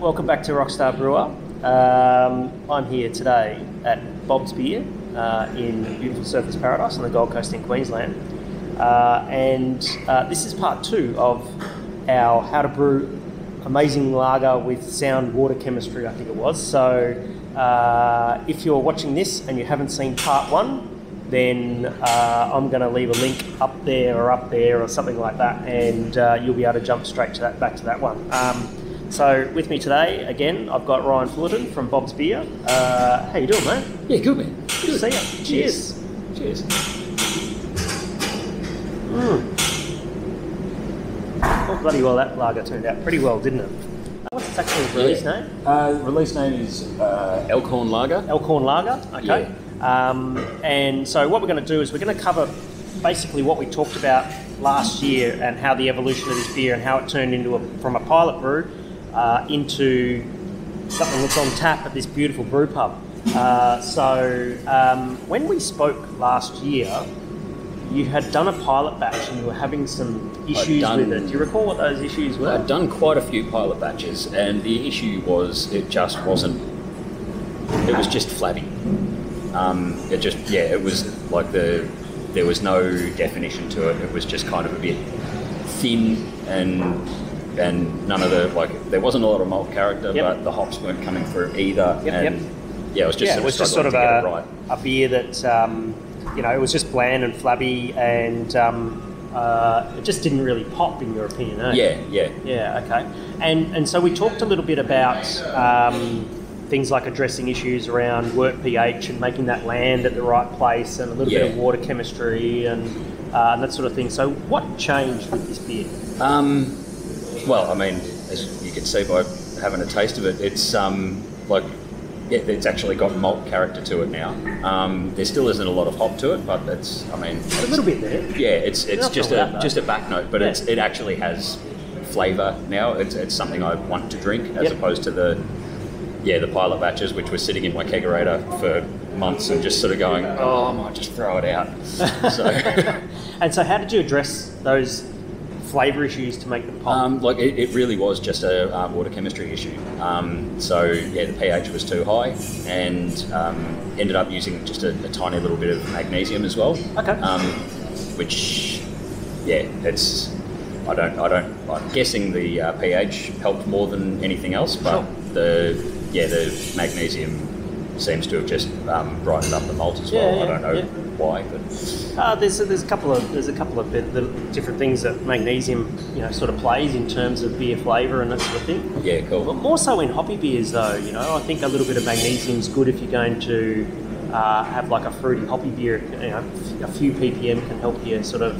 Welcome back to Rockstar Brewer. I'm here today at Bob's Beer in beautiful Surfers Paradise on the Gold Coast in Queensland. This is part two of our how to brew amazing lager with sound water chemistry, I think it was. So if you're watching this and you haven't seen part one, then I'm going to leave a link up there or something like that, and you'll be able to jump straight to that, back to that one. So with me today, again, I've got Ryan Fullerton from Bob's Beer. How you doing, mate? Yeah, good, man. Good. See ya. Cheers. Cheers. Oh, bloody well that lager turned out pretty well, didn't it? What's its actual release name? Release name is Elkhorn Lager. Elkhorn Lager, okay. Yeah. And so what we're going to do is we're going to cover basically what we talked about last year and how the evolution of this beer and how it turned into from a pilot brew into something that's on tap at this beautiful brew pub. When we spoke last year, you had done a pilot batch and you were having some issues with it. Do you recall what those issues were? I'd done quite a few pilot batches, and the issue was it was just flabby. It was like there was no definition to it. It was just kind of a bit thin, and none of the, like, there wasn't a lot of malt character, yep. But the hops weren't coming through either. Yep, and yep. Yeah, it was just sort of a beer that, it was just bland and flabby, and it just didn't really pop, in your opinion, eh? Yeah, okay. And so we talked a little bit about things like addressing issues around work pH and making that land at the right place, and a little bit of water chemistry and that sort of thing. So what changed with this beer? As you can see by having a taste of it, it's actually got malt character to it now. There still isn't a lot of hop to it, but it's a little bit there. Yeah, it's just a back note, but it actually has flavour now. It's something I want to drink, as opposed to the pilot batches, which were sitting in my kegerator for months and just sort of going, oh, I might just throw it out. So, and so how did you address those flavour issues to make them pop? It really was just a water chemistry issue. The pH was too high, and ended up using just a tiny little bit of magnesium as well. Okay. I'm guessing the pH helped more than anything else, but the magnesium seems to have just brightened up the malt as well. I don't know why, but there's a couple of different things that magnesium sort of plays in terms of beer flavour and that sort of thing. Yeah, cool. But more so in hoppy beers, though, I think a little bit of magnesium's good if you're going to have like a fruity hoppy beer. A few ppm can help you sort of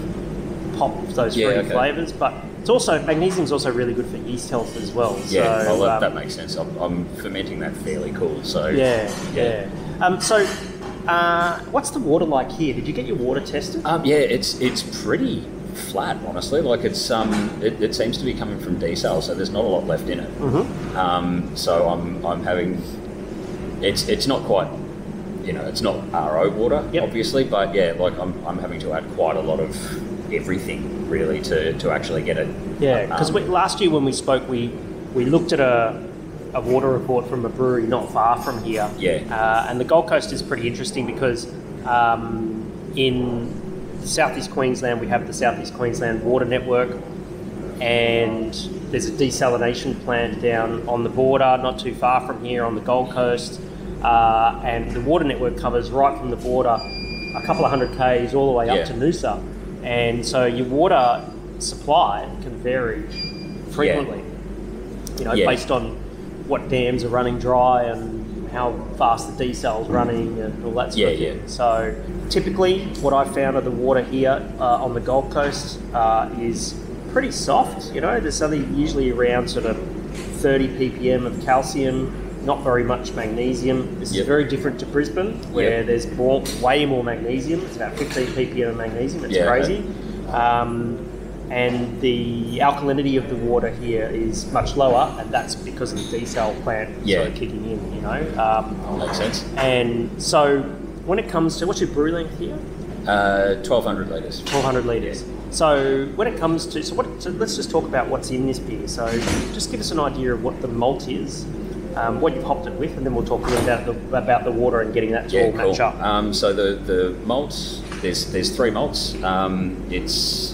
pop those fruity flavours, but. It's also, magnesium's also really good for yeast health as well. Yeah, so, that makes sense. I'm fermenting that fairly cool, so. Yeah. What's the water like here? Did you get your water tested? It's pretty flat, honestly. Like, it seems to be coming from desal, so there's not a lot left in it. Mm-hmm. I'm having, it's not quite, it's not RO water, obviously, but I'm having to add quite a lot of everything really to actually get it. Yeah, because last year when we spoke, we looked at a water report from a brewery not far from here. Yeah. And the Gold Coast is pretty interesting because in southeast Queensland we have the southeast Queensland water network, and there's a desalination plant down on the border, not too far from here on the Gold Coast, and the water network covers right from the border a couple of 100 k's all the way up to Noosa. And so your water supply can vary frequently, based on what dams are running dry and how fast the desal's running and all that sort of thing. So typically what I found of the water here on the Gold Coast is pretty soft. There's something usually around sort of 30 ppm of calcium, not very much magnesium. This is very different to Brisbane, where there's way more magnesium. It's about 15 ppm of magnesium. It's crazy. And the alkalinity of the water here is much lower, and that's because of the desal plant sort of kicking in, makes sense. And so when it comes to, what's your brew length here? 1,200 litres. So when it comes to, so let's just talk about what's in this beer. So just give us an idea of what the malt is, what you've hopped it with, and then we'll talk a little about the water and getting that to all match up. So the malts, there's three malts. It's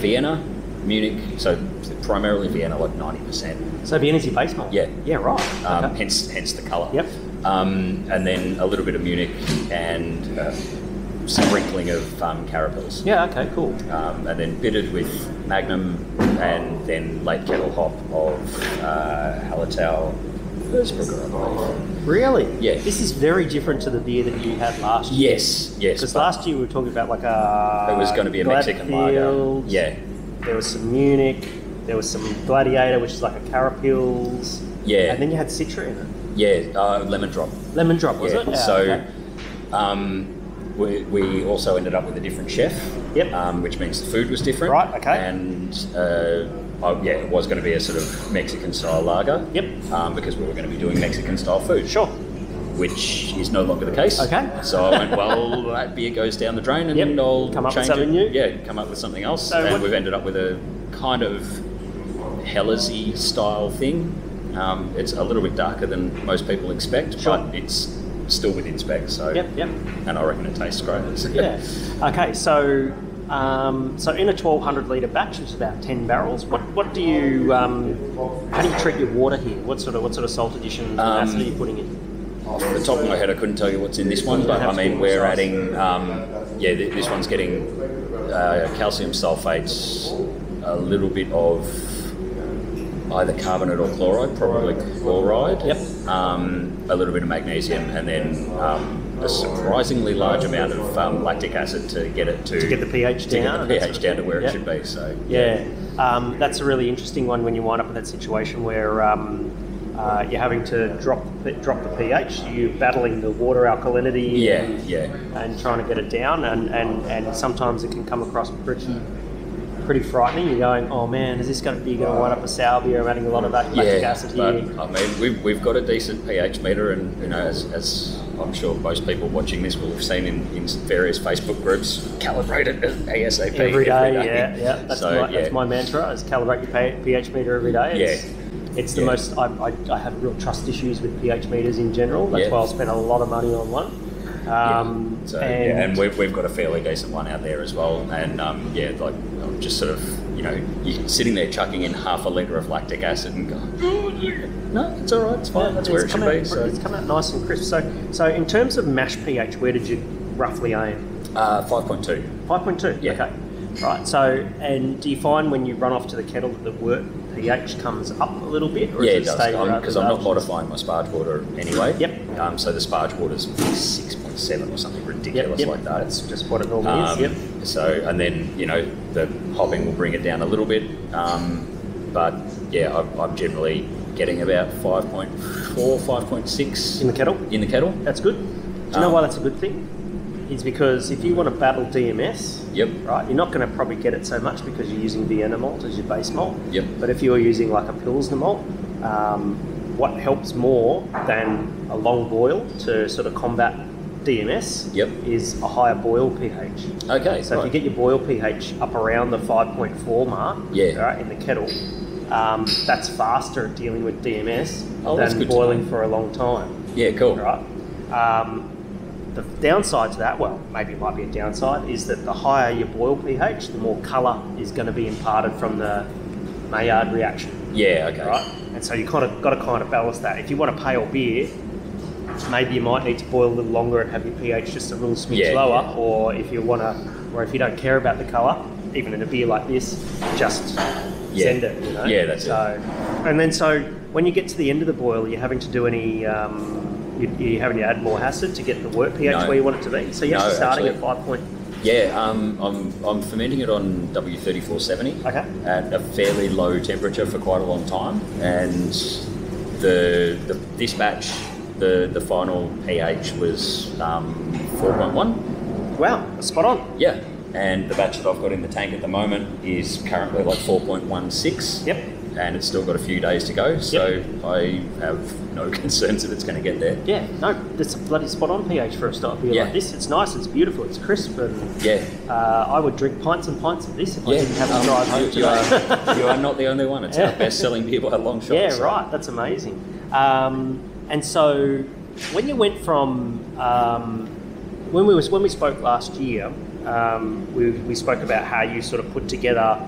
Vienna, Munich, so primarily Vienna, like 90%. So Vienna's your base malt? Yeah. Yeah, right. Okay. Hence the colour. Yep. And then a little bit of Munich and sprinkling of Carapils. Yeah, okay, cool. And then bittered with Magnum and then late kettle hop of Hallertau. Really? Yeah. This is very different to the beer that you had last year. Yes, yes. Because last year we were talking about like a... It was going to be a Mexican lager. Yeah. There was some Munich, there was some Gladiator, which is like a Carapils. Yeah. And then you had Citra in it. Yeah, Lemon Drop. Lemon Drop, was it? Yeah. So okay. We also ended up with a different chef, yep. Which means the food was different. Right, okay. And yeah, it was going to be a sort of Mexican-style lager. Yep. Because we were going to be doing Mexican-style food. Sure. Which is no longer the case. Okay. So I went, well, that beer goes down the drain and yep. I'll come up change with something it. New. Yeah, come up with something else. So and we've ended up with a kind of Hellersy style thing. It's a little bit darker than most people expect, sure. But it's still within spec. So yep, yep. And I reckon it tastes great. So. Yeah. Okay. So so in a 1,200 litre batch, it's about 10 barrels. What do you how do you treat your water here? What sort of salt addition capacity are you putting in? Off the top of my head, I couldn't tell you what's in this one, but I mean, we're adding, yeah, this one's getting calcium sulfates, a little bit of either carbonate or chloride, probably chloride, yep. A little bit of magnesium, and then a surprisingly large amount of lactic acid to get it to get the pH down, to where it should be. So yeah, that's a really interesting one when you wind up in that situation where. You're having to drop the pH. You're battling the water alkalinity, and trying to get it down. And sometimes it can come across pretty frightening. You're going, oh man, is this going to be going to wind up a sour beer? I'm adding a lot of that lactic acid here. But, I mean, we've got a decent pH meter, and you know, as I'm sure most people watching this will have seen in various Facebook groups, calibrate it ASAP every day. Yeah. That's my mantra: is calibrate your pH meter every day. It's the most, I have real trust issues with pH meters in general. That's why I'll spend a lot of money on one. So, and we've got a fairly decent one out there as well. And like I'm just sort of, you know, you're sitting there chucking in 1/2 litre of lactic acid and going, no, it's all right, it's fine, that's where it should be. So. It's come out nice and crisp. So in terms of mash pH, where did you roughly aim? 5.2. 5.2, yeah. Okay. Right, so, and do you find when you run off to the kettle that the wort pH comes up a little bit? Or it does, because I'm not modifying my sparge water anyway. Yep. So the sparge water is 6.7 or something ridiculous like that. It's just what it normally is. Yep. So, and then, you know, the hopping will bring it down a little bit. But, yeah, I'm generally getting about 5.4, 5.6. In the kettle? In the kettle. That's good. Do you know why that's a good thing? Is because if you want to battle DMS, right, you're not going to probably get it so much because you're using Vienna malt as your base malt. Yep. But if you're using like a Pilsner malt, what helps more than a long boil to sort of combat DMS is a higher boil pH. Okay. So if you get your boil pH up around the 5.4 mark, right, in the kettle, that's faster at dealing with DMS than boiling for a long time. Yeah, cool. Right. The downside to that, well, maybe it might be a downside, is that the higher your boil pH, the more colour is going to be imparted from the Maillard reaction. Yeah, okay. Right? And so you got to kind of balance that. If you want a pale beer, maybe you might need to boil a little longer and have your pH just a little smidge lower. Yeah. Or if you want to, or if you don't care about the colour, even in a beer like this, just send it. You know? Yeah, that's so, it. And then so when you get to the end of the boil, you're having to do any. You're having to add more acid to get the wort pH where you want it to be. So you're actually starting at 5 point. Yeah, I'm fermenting it on W3470 at a fairly low temperature for quite a long time, and this batch, the final pH was 4.1. Wow, spot on. Yeah, and the batch that I've got in the tank at the moment is currently like 4.16. Yep. and it's still got a few days to go, so I have no concerns if it's going to get there. Yeah, no, that's a bloody spot on pH for a start beer like this. It's nice, it's beautiful, it's crisp, and I would drink pints and pints of this if I didn't have a drive home today. You are not the only one. It's our best-selling beer by a long shot. Yeah, so. Right, that's amazing. And so when you went from when we spoke last year, we spoke about how you sort of put together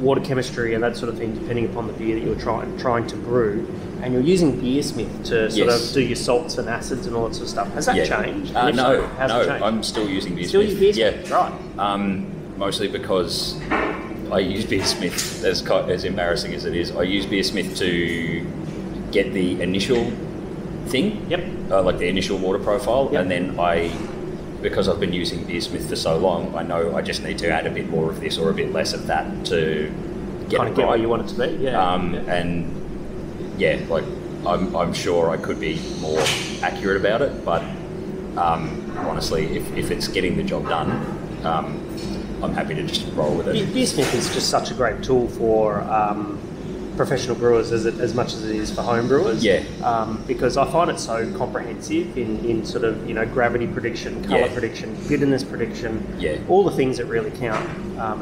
water chemistry and that sort of thing depending upon the beer that you're trying to brew, and you're using Beersmith to sort of do your salts and acids and all that sort of stuff. Has that changed? No, I'm still using Beersmith. Still use Beersmith? Yeah. Right. Mostly because I use Beersmith, as embarrassing as it is, I use Beersmith to get the initial thing, like the initial water profile, and then because I've been using Beersmith for so long, I know I just need to add a bit more of this or a bit less of that to get kind of get where you want it to be. Yeah. And yeah, like I'm sure I could be more accurate about it, but honestly, if it's getting the job done, I'm happy to just roll with it. Beersmith is just such a great tool for professional brewers as much as it is for home brewers, because I find it so comprehensive in sort of, you know, gravity prediction, colour prediction, bitterness prediction, all the things that really count.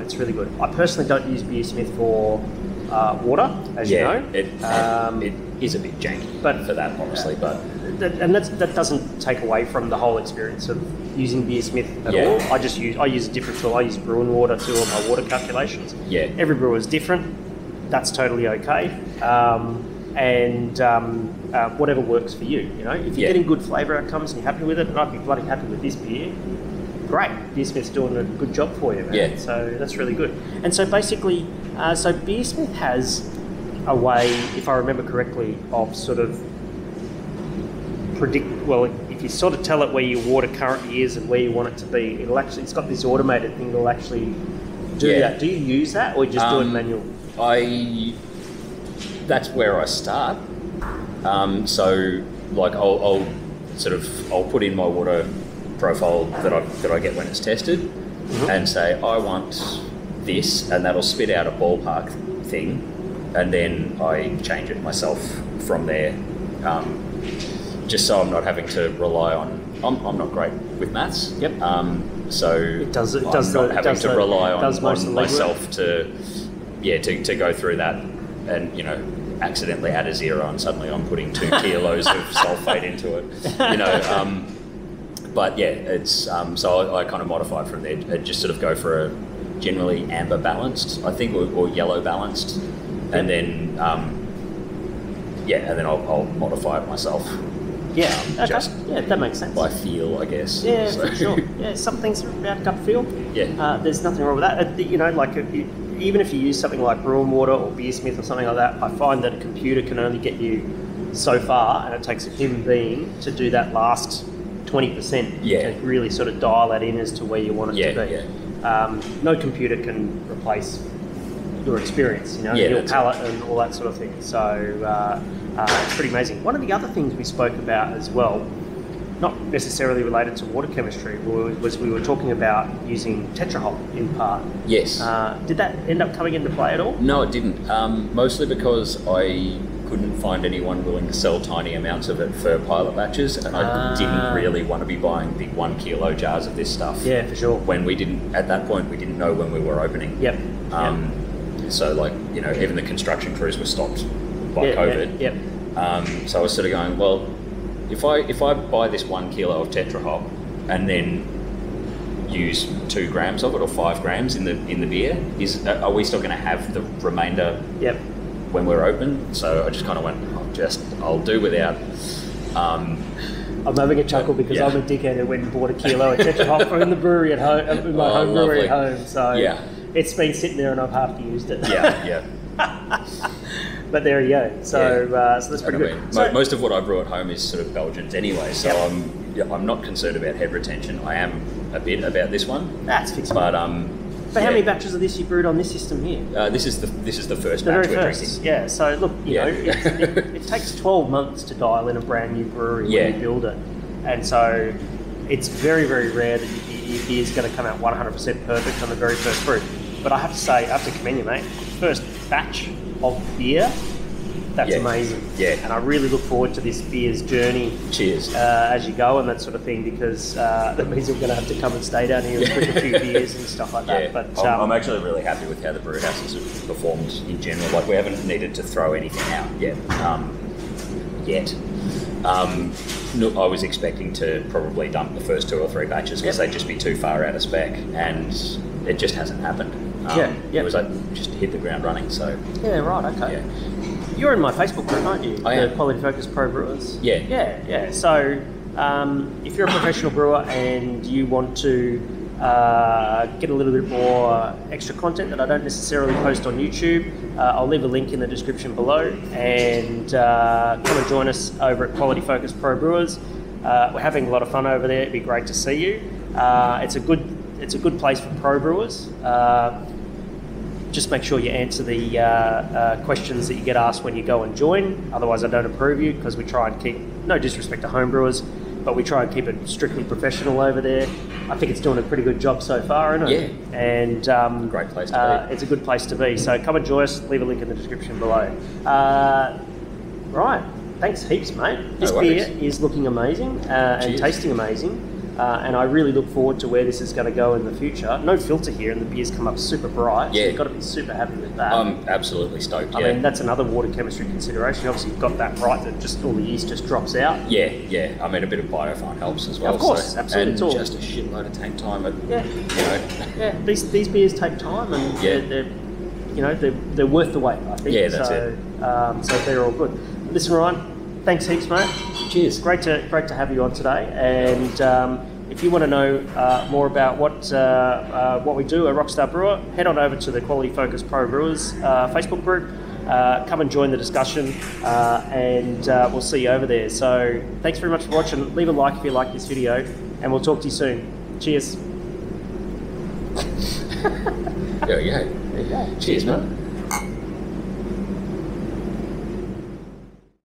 It's really good. I personally don't use Beersmith for water, as you know. It is a bit janky, but for that, honestly, that doesn't take away from the whole experience of using Beersmith at all. I use a different tool. I use Bru'n Water too on my water calculations. Yeah, every brewer is different. That's totally okay, and whatever works for you. You know, if you're getting good flavour outcomes and you're happy with it, and I'd be bloody happy with this beer, great. Beersmith's doing a good job for you, man. Yeah. So that's really good. And so basically, so Beersmith has a way, if I remember correctly, of sort of predict. Well, if you sort of tell it where your water currently is and where you want it to be, it's got this automated thing that'll actually do that. Do you use that, or you just do it manual? That's where I start. So, like, I'll put in my water profile that I get when it's tested, and say I want this, and that'll spit out a ballpark thing, and then I change it myself from there. Just so I'm not having to rely on. I'm not great with maths. Yep. So I'm not having to rely on myself to. Yeah, to go through that and, you know, accidentally add a zero and suddenly I'm putting 2 kilos of sulfate into it, you know. But yeah, it's so I kind of modify from there. I just sort of go for a generally amber balanced, I think, or yellow balanced, and then I'll modify it myself. Yeah, okay. That makes sense. By feel, I guess. Yeah, so. For sure. Yeah, some things are about gut feel. Yeah. There's nothing wrong with that. You know, like even if you use something like Bru'n Water or Beersmith or something like that, I find that a computer can only get you so far, and it takes a human being to do that last 20% to really sort of dial that in as to where you want it to be. Yeah. No computer can replace your experience, you know, your palate and all that sort of thing. So it's pretty amazing. One of the other things we spoke about as well, not necessarily related to water chemistry, was we were talking about using TetraHop in part. Yes. Did that end up coming into play at all? No, it didn't. Mostly because I couldn't find anyone willing to sell tiny amounts of it for pilot batches, and I didn't really want to be buying big 1 kilo jars of this stuff. Yeah, for sure. When at that point we didn't know when we were opening. Yep. So, like, you know, even the construction crews were stopped by COVID. Yep. So I was sort of going, well, if I buy this 1 kilo of TetraHop and then use 2 grams of it or 5 grams in the beer, are we still going to have the remainder when we're open? So I just kind of went, I'll do without. I'm having a chuckle because I'm a dickhead who went and bought a kilo of TetraHop from the brewery at home, in my home brewery at home. So it's been sitting there and I've hardly used it. But there you go. So, so that's pretty good. I mean, most of what I brew at home is sort of Belgians anyway, so I'm not concerned about head retention. I am a bit about this one. That's fixed. But how many batches of this you brewed on this system here? This is the first batch we're drinking. Yeah. So look, you know, it takes 12 months to dial in a brand new brewery when you build it, and so it's very, very rare that your beer is going to come out 100% perfect on the very first brew. But I have to commend you, mate. First batch of beer, that's amazing. Yeah. And I really look forward to this beer's journey. Cheers. As you go and that sort of thing, because that means we're going to have to come and stay down here and drink a few beers and stuff like that. Yeah. But I'm actually really happy with how the brew houses have performed in general. Like, we haven't needed to throw anything out yet. I was expecting to probably dump the first 2 or 3 batches because they'd just be too far out of spec, and it just hasn't happened. It was like just hit the ground running. So you're in my Facebook group, aren't you? I am. The Quality Focus Pro Brewers. Yeah. So if you're a professional brewer and you want to get a little bit more extra content that I don't necessarily post on YouTube, I'll leave a link in the description below, and come and join us over at Quality Focus Pro Brewers. We're having a lot of fun over there. It'd be great to see you. It's a good place for pro brewers. Just make sure you answer the questions that you get asked when you go and join. Otherwise, I don't approve you, because we try and keep, no disrespect to home brewers, but we try and keep it strictly professional over there. I think it's doing a pretty good job so far, isn't it? Yeah. And great place to be. It's a good place to be. So come and join us. Leave a link in the description below. Right. Thanks heaps, mate. This beer is looking amazing and tasting amazing. And I really look forward to where this is going to go in the future. No filter here, and the beer's come up super bright. Yeah. So you've got to be super happy with that. I'm absolutely stoked. I mean, that's another water chemistry consideration. Obviously, you've got that right, that just all the yeast just drops out. Yeah. I mean, a bit of Biofine helps as well. Of course, so, absolutely. And just a shitload of tank time. These beers take time, and they're worth the wait, I think. Yeah, that's it. So they're all good. Listen, Ryan, thanks heaps, mate. Cheers. Great to have you on today. And if you want to know more about what we do at Rockstar Brewer, head on over to the Quality Focus Pro Brewers Facebook group. Come and join the discussion, and we'll see you over there. So thanks very much for watching. Leave a like if you like this video, and we'll talk to you soon. Cheers. There we go. Cheers, mate.